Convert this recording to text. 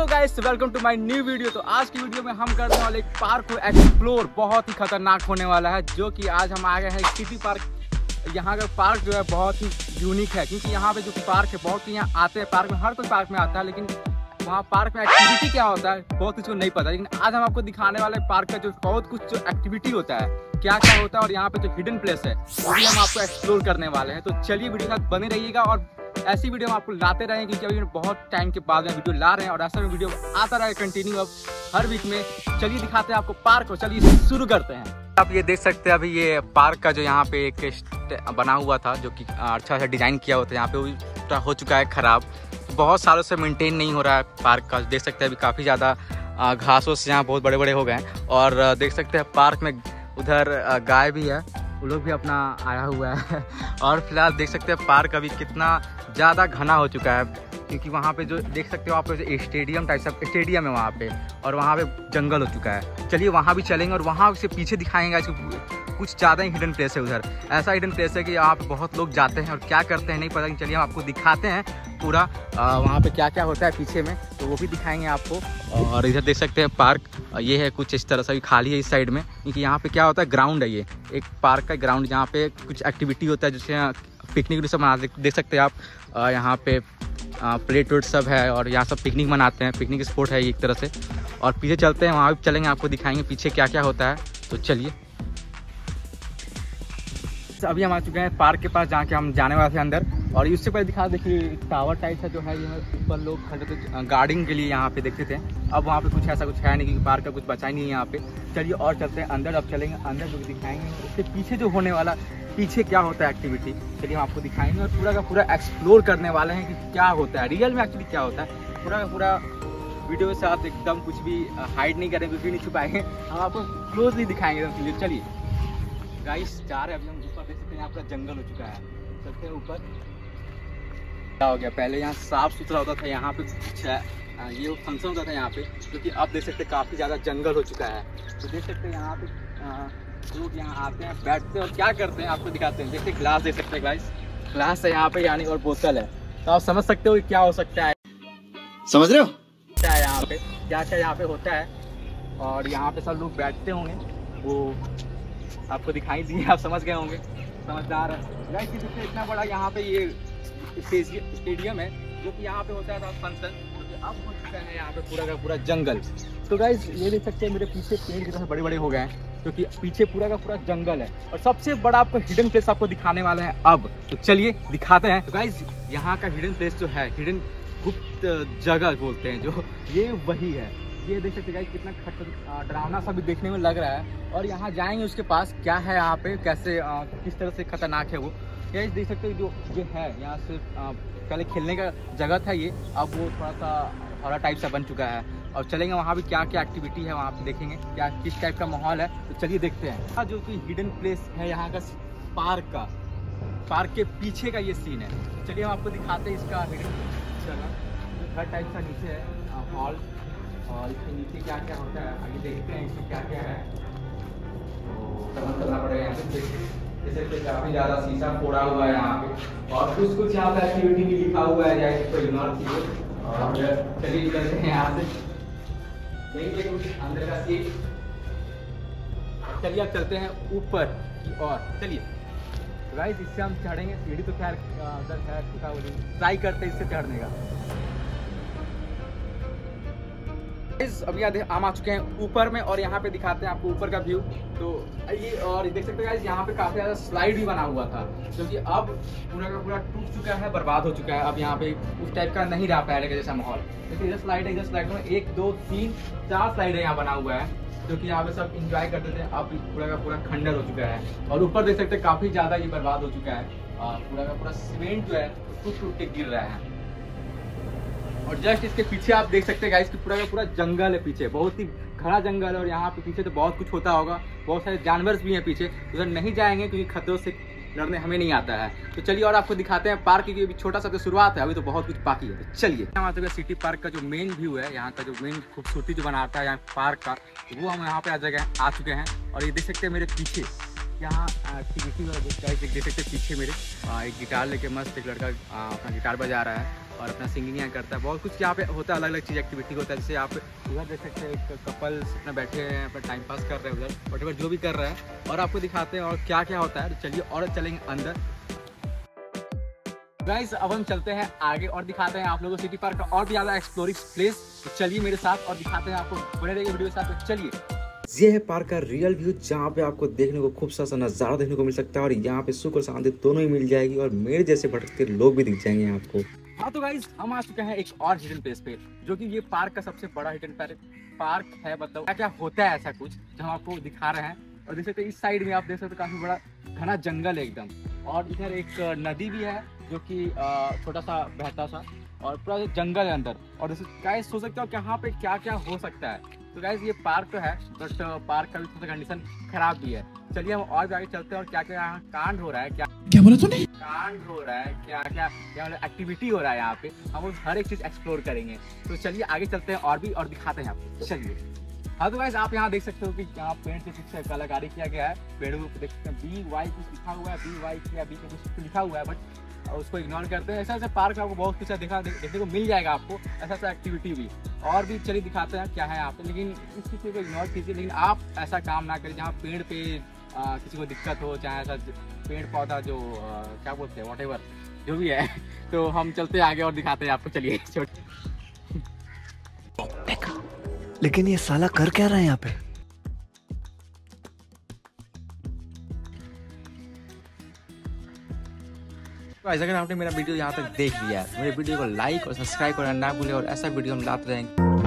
Hello guys, welcome to my new video. तो आज की वीडियो में हम करने वाले एक पार्क को एक्सप्लोर, बहुत ही खतरनाक होने वाला है। जो कि आज हम आ गए हैं सिटी पार्क। यहाँ का पार्क जो है बहुत ही यूनिक है, क्योंकि यहाँ पे जो पार्क है बहुत ही, यहाँ आते हैं पार्क में, हर कोई पार्क में आता है, लेकिन वहाँ पार्क में एक्टिविटी क्या होता है बहुत कुछ को नहीं पता। लेकिन आज हम आपको दिखाने वाले पार्क का जो बहुत कुछ जो एक्टिविटी होता है, क्या क्या होता है और यहाँ पे जो हिडन प्लेस है वही हम आपको एक्सप्लोर करने वाले हैं। तो चलिए वीडियो के साथ बने रहिएगा और ऐसी वीडियो हम आपको लाते रहें, क्योंकि अभी बहुत टाइम के बाद में वीडियो ला रहे हैं और ऐसा में वीडियो आता रहे कंटिन्यू अब हर वीक में। चलिए दिखाते हैं आपको पार्क को, चलिए शुरू करते हैं। आप ये देख सकते हैं अभी ये पार्क का जो यहाँ पे एक बना हुआ था, जो कि अच्छा अच्छा डिज़ाइन किया होता है, यहाँ पे वो हो चुका है ख़राब। बहुत सालों से मेनटेन नहीं हो रहा है पार्क का। देख सकते हैं अभी काफ़ी ज़्यादा घासों से यहाँ बहुत बड़े बड़े हो गए हैं। और देख सकते हैं पार्क में उधर गाय भी है, वो लोग भी अपना आया हुआ है। और फिलहाल देख सकते हैं पार्क अभी कितना ज़्यादा घना हो चुका है, क्योंकि वहाँ पे जो देख सकते हो आप स्टेडियम टाइप सब स्टेडियम है वहाँ पे, और वहाँ पे जंगल हो चुका है। चलिए वहाँ भी चलेंगे और वहाँ से पीछे दिखाएंगे आज कुछ ज़्यादा ही हिडन प्लेस है। उधर ऐसा हिडन प्लेस है कि यहाँ पे बहुत लोग जाते हैं और क्या करते हैं नहीं पता। चलिए हम आपको दिखाते हैं पूरा वहाँ पे क्या क्या होता है पीछे में, तो वो भी दिखाएंगे आपको। और इधर देख सकते हैं पार्क ये है कुछ इस तरह से, अभी खाली है इस साइड में, क्योंकि यहाँ पे क्या होता है ग्राउंड है, ये एक पार्क का ग्राउंड जहाँ पे कुछ एक्टिविटी होता है, जैसे पिकनिक सब मनाते। देख सकते हैं आप यहाँ पे प्लेट वेट सब है और यहाँ सब पिकनिक मनाते हैं, पिकनिक स्पॉट है एक तरह से। और पीछे चलते हैं, वहाँ भी चलेंगे आपको दिखाएंगे पीछे क्या क्या होता है। तो चलिए अभी हम आ चुके हैं पार्क के पास, जहाँ के हम जाने वाले थे अंदर। और इससे पहले दिखा, देखिए टावर टाइप है जो है, यहाँ ऊपर लोग खड़े थे गार्डिंग के लिए, यहाँ पे देखते थे। अब वहाँ पे कुछ ऐसा कुछ है नहीं, क्योंकि पार्क का कुछ बचा ही नहीं है यहाँ पे। चलिए और चलते हैं अंदर, अब चलेंगे अंदर जो दिखाएंगे उसके पीछे जो होने वाला, पीछे क्या होता है एक्टिविटी, चलिए हम आपको दिखाएंगे और पूरा का पूरा एक्सप्लोर करने वाले हैं कि क्या होता है रियल में, एक्चुअली क्या होता है। पूरा का पूरा वीडियो के साथ एकदम कुछ भी हाइड नहीं करेंगे, कुछ भी नहीं छुपाएंगे, हम आपको क्लोजली दिखाएंगे एकदम क्लियर। चलिए गाइस जा रहे हैं अभी हम ऊपर, देख सकते हैं आपका जंगल हो चुका है, चलते हैं ऊपर। क्या हो गया, पहले यहाँ साफ़ सुथरा होता था, यहाँ पे ये फंक्शन होता था यहाँ पे, क्योंकि अब देख सकते हैं काफ़ी ज़्यादा जंगल हो चुका है। तो देख सकते हैं यहाँ पे लोग यहाँ आते हैं, बैठते हैं और क्या करते हैं आपको दिखाते हैं। देखते ग्लास, देख सकते हैं गाइस ग्लास है यहाँ पे, यानी और बोतल है, तो आप समझ सकते हो कि क्या हो सकता है, समझ रहे हो क्या है यहाँ पे, क्या क्या यहाँ पे होता है। और यहाँ पे सब लोग बैठते होंगे, वो आपको दिखाई दिए, आप समझ गए होंगे, समझदार है गाइस। देखिए इतना बड़ा यहाँ पे ये स्टेडियम है, जो कि यहाँ पे होता है फंक्शन, तो अब हो चुका है यहाँ पे पूरा का पूरा जंगल। तो गाइस ये देख सकते हैं मेरे पीछे पेड़ कितने बड़े बड़े हो गए हैं, क्योंकि पीछे पूरा का पूरा जंगल है। और सबसे बड़ा आपको हिडन प्लेस आपको दिखाने वाला है अब, तो चलिए दिखाते हैं। तो गाइस यहाँ का हिडन प्लेस जो है, हिडन गुप्त जगह बोलते हैं जो, ये वही है। ये देख सकते हैं गाइस कितना खतरनाक डरावना सा भी देखने में लग रहा है। और यहाँ जाएंगे उसके पास, क्या है यहाँ पे, कैसे किस तरह से खतरनाक है वो गाइस देख सकते हो। जो ये है यहाँ से पहले खेलने का जगह था ये, अब वो थोड़ा सा हरा टाइप सा बन चुका है। और चलेंगे वहाँ भी क्या क्या एक्टिविटी है वहाँ पे देखेंगे, क्या किस टाइप का माहौल है, तो चलिए देखते हैं। जो कि हिडन प्लेस है यहाँ का पार्क का, पार्क के पीछे का ये सीन है। चलिए हम आपको दिखाते हैं इसका हिडन जगह, हर टाइप का नीचे है हॉल, और इसके नीचे क्या क्या होता है आगे देखते हैं, इसमें क्या क्या है करना पड़ेगा। यहाँ पे जैसे काफ़ी ज़्यादा शीशा फोड़ा हुआ है यहाँ पे, और कुछ कुछ यहाँ पे एक्टिविटी भी लिखा हुआ है, या इसको इग्नोर कीजिए। और चलिए चलते हैं यहाँ से, देखिए कुछ अंदर का सीट। चलिए अब चलते हैं ऊपर की ओर। चलिए गाइस इससे हम चढ़ेंगे, सीढ़ी तो खैर ट्राई करते हैं इससे चढ़ने का। अभी हम आ चुके हैं ऊपर में, और यहाँ पे दिखाते हैं आपको ऊपर का व्यू। तो ये और देख सकते हैं यहाँ पे काफ़ी ज़्यादा स्लाइड भी बना हुआ था, क्योंकि अब पूरा का पूरा टूट चुका है, बर्बाद हो चुका है। अब यहाँ पे उस टाइप का नहीं रहा पहले जैसा माहौल। देखिए इधर स्लाइड है, इधर स्लाइड में 1 2 3 4 स्लाइड यहाँ बना हुआ है, क्योंकि यहाँ पे सब इंजॉय करते थे। अब पूरा का पूरा खंडर हो चुका है, और ऊपर देख सकते हैं काफ़ी ज़्यादा ये बर्बाद हो चुका है, और पूरा का पूरा सीमेंट जो है टूट टूट के गिर रहा है। और जस्ट इसके पीछे आप देख सकते हैं गाइस कि पूरा का पूरा जंगल है, पीछे बहुत ही घना जंगल है। और यहाँ पे पीछे तो बहुत कुछ होता होगा, बहुत सारे जानवर भी हैं पीछे, उधर नहीं जाएंगे क्योंकि खतरों से लड़ने हमें नहीं आता है। तो चलिए और आपको दिखाते हैं पार्क की, अभी छोटा सा तो शुरुआत है, अभी तो बहुत कुछ बाकी है। तो चलिए हम आते हैं सिटी पार्क का जो मेन व्यू है, यहाँ का जो मेन खूबसूरती जो बनाता है यहाँ पार्क का, वो हम यहाँ पे आ चुके हैं। और ये देख सकते हैं मेरे पीछे यहाँ एक्टिविटी देख सकते पीछे मेरे एक गिटार लेके मस्त एक लड़का अपना गिटार बजा रहा है और अपना सिंगिंग यहाँ करता है। बहुत कुछ यहाँ पे होता है, अलग अलग चीज़ एक्टिविटी होता है। जैसे आप उधर देख सकते हैं एक कपल्स अपना बैठे हैं अपना टाइम पास कर रहे हैं उधर वट एवर जो भी कर रहे हैं और आपको दिखाते हैं और क्या क्या होता है। चलिए और चलेंगे अंदर गाइस, अब हम चलते हैं आगे और दिखाते हैं आप लोगों को सिटी पार्क का और भी ज़्यादा एक्सप्लोरिंग प्लेस। तो चलिए मेरे साथ और दिखाते हैं आपको, बने रहिए वीडियो के साथ। चलिए, ये है पार्क का रियल व्यू जहाँ पे आपको देखने को खूब सा नज़ारा देखने को मिल सकता है और यहाँ पे सुख और शांति दोनों ही मिल जाएगी और मेरे जैसे भटकते लोग भी दिख जाएंगे आपको। हाँ तो गाइज, हम आ चुके हैं एक और हिडन प्लेस पे, जो कि ये पार्क का सबसे बड़ा हिडन पार्क है। मतलब क्या क्या होता है ऐसा कुछ जो हम आपको दिखा रहे हैं। और देख सकते इस साइड में आप देख सकते काफ़ी बड़ा घना जंगल है एकदम, और इधर एक नदी भी है जो कि छोटा सा बहता सा, और पूरा जंगल है अंदर। और गाइज सोच सकते हो कि यहाँ पे क्या क्या हो सकता है। तो गाइज ये पार्क तो है बट पार्क का भी थोड़ा कंडीशन खराब भी है। चलिए हम और भी आगे चलते हैं और क्या क्या यहाँ कांड हो रहा है, क्या बोला तूने, कांड हो रहा है, क्या क्या एक्टिविटी हो रहा है यहाँ पे, हम हर एक चीज़ एक्सप्लोर करेंगे। तो चलिए आगे चलते हैं और भी और दिखाते हैं आपको। चलिए, हाँ तो गाइज आप यहाँ देख सकते हो कि यहाँ पेड़ से कुछ कलाकारी किया गया है। पेड़ को देख सकते हैं BY कुछ लिखा हुआ है, BY कुछ लिखा हुआ है बट उसको इग्नोर करते हैं। ऐसा ऐसा पार्क आपको बहुत कुछ देखने को मिल जाएगा आपको, ऐसा ऐसा एक्टिविटी भी और भी। चलिए दिखाते हैं क्या है यहाँ पे, लेकिन इस चीज़ को इग्नोर कीजिए। लेकिन आप ऐसा काम ना करें जहाँ पेड़ पे किसी को दिक्कत हो, चाहे ऐसा पेड़ पौधा जो क्या बोलते हैं वॉट एवर जो भी है। तो हम चलते हैं आगे और दिखाते हैं आपको। चलिए, लेकिन ये साला कर क्या रहा है यहाँ पे। अगर आपने मेरा वीडियो यहाँ तक देख लिया है, मेरे वीडियो को लाइक और सब्सक्राइब करना ना भूलें और ऐसा वीडियो हम लाते रहेंगे।